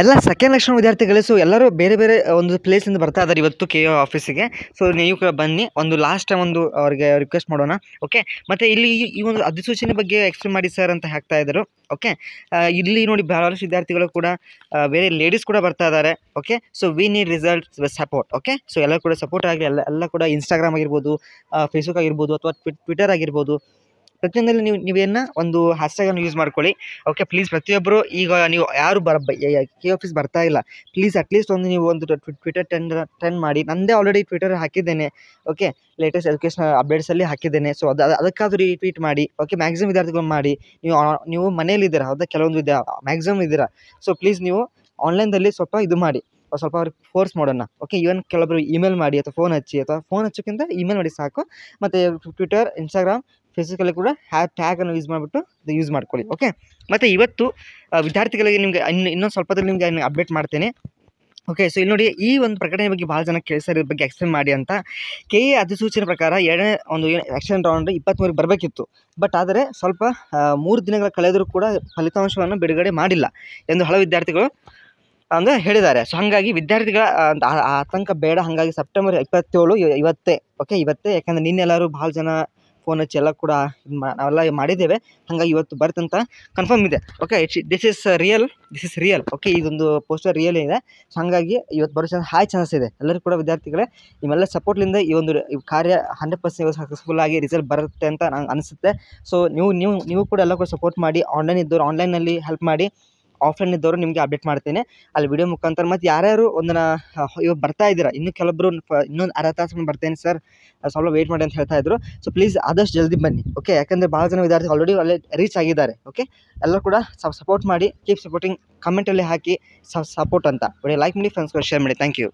ಎಲ್ಲ ಸೆಕೆಂಡ್ ಲಕ್ಷಣ ವಿದ್ಯಾರ್ಥಿಗಳೇ ಸೊ ಎಲ್ಲರೂ ಬೇರೆ ಬೇರೆ ಒಂದು ಪ್ಲೇಸಿಂದ ಬರ್ತಾ ಇದ್ದಾರೆ ಇವತ್ತು ಕೆ ಯು ಆಫೀಸಿಗೆ. ಸೊ ನೀವು ಬನ್ನಿ, ಒಂದು ಲಾಸ್ಟ್ ಟೈಮ್ ಒಂದು ಅವ್ರಿಗೆ ರಿಕ್ವೆಸ್ಟ್ ಮಾಡೋಣ. ಓಕೆ, ಮತ್ತು ಇಲ್ಲಿ ಈ ಒಂದು ಅಧಿಸೂಚನೆ ಬಗ್ಗೆ ಎಕ್ಸ್ಪ್ಲೇನ್ ಮಾಡಿ ಸರ್ ಅಂತ ಹಾಕ್ತಾ ಇದ್ದರು. ಓಕೆ, ಇಲ್ಲಿ ನೋಡಿ ಬಹಳಷ್ಟು ವಿದ್ಯಾರ್ಥಿಗಳು ಕೂಡ ಬೇರೆ ಲೇಡೀಸ್ ಕೂಡ ಬರ್ತಾ ಇದ್ದಾರೆ. Okay, so we need results with support. Okay, so ಎಲ್ಲರೂ ಕೂಡ ಸಪೋರ್ಟ್ ಆಗಲಿ. ಎಲ್ಲ ಕೂಡ ಇನ್ಸ್ಟಾಗ್ರಾಮ್ ಆಗಿರ್ಬೋದು, ಫೇಸ್ಬುಕ್ ಆಗಿರ್ಬೋದು, ಅಥವಾ ಟ್ವಿಟರ್ ಆಗಿರ್ಬೋದು, ಪ್ರತಿಯೊಂದರಲ್ಲಿ ನೀವೇನ ಒಂದು ಹ್ಯಾಶ್ಟ್ಯಾಗನ್ನು ಯೂಸ್ ಮಾಡ್ಕೊಳ್ಳಿ. ಓಕೆ ಪ್ಲೀಸ್, ಪ್ರತಿಯೊಬ್ಬರು ಈಗ ನೀವು ಯಾರು ಕೆ ಆಫೀಸ್ ಬರ್ತಾ ಇಲ್ಲ, ಪ್ಲೀಸ್ ಅಟ್ಲೀಸ್ಟ್ ಒಂದು ನೀವು ಒಂದು ಟ್ವಿಟರ್ ಟ್ರೆಂಡ್ ಮಾಡಿ. ನನ್ನದೇ ಆಲ್ರೆಡಿ ಟ್ವಿಟರ್ ಹಾಕಿದ್ದೇನೆ. ಓಕೆ, ಲೇಟೆಸ್ಟ್ ಎಜುಕೇಷನ್ ಅಪ್ಡೇಟ್ಸಲ್ಲಿ ಹಾಕಿದ್ದೇನೆ. ಸೊ ಅದಕ್ಕಾದರೂ ರಿಟ್ವೀಟ್ ಮಾಡಿ. ಓಕೆ, ಮ್ಯಾಕ್ಸಿಮಮ್ ವಿದ್ಯಾರ್ಥಿಗಳು ಮಾಡಿ. ನೀವು ಮನೇಲಿದ್ದೀರಾ, ಹೌದಾ? ಕೆಲವೊಂದು ಮ್ಯಾಕ್ಸಿಮಮ್ ಇದ್ದೀರಾ. ಸೊ ಪ್ಲೀಸ್ ನೀವು ಆನ್ಲೈನ್ದಲ್ಲಿ ಸ್ವಲ್ಪ ಇದು ಮಾಡಿ, ಸ್ವಲ್ಪ ಅವ್ರಿಗೆ ಫೋರ್ಸ್ ಮಾಡೋಣ. ಓಕೆ, ಈವನ್ ಕೆಲವೊಬ್ಬರು ಇಮೇಲ್ ಮಾಡಿ ಅಥವಾ ಫೋನ್ ಹಚ್ಚಿ, ಅಥವಾ ಫೋನ್ ಹಚ್ಚೋಕ್ಕಿಂತ ಇಮೇಲ್ ಮಾಡಿ ಸಾಕು. ಮತ್ತು ಟ್ವಿಟರ್, ಇನ್ಸ್ಟಾಗ್ರಾಮ್, ಫೇಸ್ಬುಕ್ಕಲ್ಲಿ ಕೂಡ ಟ್ಯಾಗನ್ನು ಯೂಸ್ ಮಾಡಿಬಿಟ್ಟು ಅದು ಯೂಸ್ ಮಾಡ್ಕೊಳ್ಳಿ. ಓಕೆ, ಮತ್ತು ಇವತ್ತು ವಿದ್ಯಾರ್ಥಿಗಳಿಗೆ ನಿಮಗೆ ಇನ್ನೊಂದು ಸ್ವಲ್ಪದಲ್ಲಿ ನಿಮಗೆ ಅಪ್ಡೇಟ್ ಮಾಡ್ತೇನೆ. ಓಕೆ, ಸೊ ಇಲ್ಲಿ ನೋಡಿ, ಈ ಒಂದು ಪ್ರಕಟಣೆ ಬಗ್ಗೆ ಭಾಳ ಜನ ಕೇಳಿಸೋದ್ರ ಬಗ್ಗೆ ಎಕ್ಸ್ಪ್ಲೇನ್ ಮಾಡಿ ಅಂತ. ಕೆ ಎ ಅಧಿಸೂಚನೆ ಪ್ರಕಾರ ಎರಡನೇ ಒಂದು ಆ್ಯಕ್ಷನ್ ರೌಂಡ್ 23 ಬರಬೇಕಿತ್ತು. ಬಟ್ ಆದರೆ ಸ್ವಲ್ಪ 3 ದಿನಗಳ ಕಳೆದರೂ ಕೂಡ ಫಲಿತಾಂಶವನ್ನು ಬಿಡುಗಡೆ ಮಾಡಿಲ್ಲ ಎಂದು ಹಲವು ವಿದ್ಯಾರ್ಥಿಗಳು ಅಂದರೆ ಹೇಳಿದ್ದಾರೆ. ಸೊ ಹಾಗಾಗಿ ವಿದ್ಯಾರ್ಥಿಗಳ ಆತಂಕ ಬೇಡ. ಹಾಗಾಗಿ ಸೆಪ್ಟೆಂಬರ್ 27 ಇವತ್ತೇ. ಓಕೆ, ಇವತ್ತೇ. ಯಾಕಂದರೆ ನಿನ್ನೆಲ್ಲರೂ ಭಾಳ ಜನ ಫೋನ್ ಹಚ್ಚಿ ಎಲ್ಲ ಕೂಡ ನಾವೆಲ್ಲ ಮಾಡಿದ್ದೇವೆ. ಹಾಗಾಗಿ ಇವತ್ತು ಬರ್ತಂತ ಕನ್ಫರ್ಮ್ ಇದೆ. Okay, this is real. Okay, ಇದೊಂದು ಪೋಸ್ಟರ್ ರಿಯಲ್ ಇದೆ. ಸೊ ಹಾಗಾಗಿ ಇವತ್ತು ಬರೋ ಹೈ ಚಾನ್ಸ್ ಇದೆ. ಎಲ್ಲರೂ ಕೂಡ ವಿದ್ಯಾರ್ಥಿಗಳೇ, ನಿಮ್ಮೆಲ್ಲ ಸಪೋರ್ಟ್ಲಿಂದ ಈ ಒಂದು ಕಾರ್ಯ 100% ಸಕ್ಸಸ್ಫುಲ್ ಆಗಿ ರಿಸಲ್ಟ್ ಬರುತ್ತೆ ಅಂತ ನಂಗೆ ಅನಿಸುತ್ತೆ. ಸೊ ನೀವು ಕೂಡ ಎಲ್ಲ ಕೂಡ ಸಪೋರ್ಟ್ ಮಾಡಿ. ಆನ್ಲೈನ್ ಇದ್ದವರು ಆನ್ಲೈನಲ್ಲಿ ಹೆಲ್ಪ್ ಮಾಡಿ, ಆಫ್ಲೈನ್ ಇದ್ದವರು ನಿಮಗೆ ಅಪ್ಡೇಟ್ ಮಾಡ್ತೇನೆ ಅಲ್ಲಿ ವಿಡಿಯೋ ಮುಖಾಂತರ. ಮತ್ತು ಯಾರ್ಯಾರು ಒಂದನ್ನು ಇವಾಗ ಬರ್ತಾ ಇದ್ದೀರಾ, ಇನ್ನೂ ಕೆಲವೊಬ್ಬರು ಇನ್ನೊಂದು ಅರ್ಧ ತಾಸು ಬರ್ತೇನೆ ಸರ್, ಸ್ವಲ್ಪ ವೇಟ್ ಮಾಡಿ ಅಂತ ಹೇಳ್ತಾ ಇದ್ರು. ಸೊ ಪ್ಲೀಸ್ ಆದಷ್ಟು ಜಲ್ದಿ ಬನ್ನಿ. ಓಕೆ, ಯಾಕಂದರೆ ಭಾಳ ಜನ ವಿದ್ಯಾರ್ಥಿ ಆಲ್ರೆಡಿ ಅಲ್ಲಿ ರೀಚ್ ಆಗಿದ್ದಾರೆ. ಓಕೆ, ಎಲ್ಲರೂ ಕೂಡ ಸಪೋರ್ಟ್ ಮಾಡಿ. ಕೀಪ್ ಸಪೋರ್ಟಿಂಗ್, ಕಮೆಂಟಲ್ಲಿ ಹಾಕಿ ಸಪೋರ್ಟ್ ಅಂತ ವಿಡಿಯೋ ಲೈಕ್ ಮಾಡಿ, ಫ್ರೆಂಡ್ಸ್ಗಳು ಶೇರ್ ಮಾಡಿ. Thank you.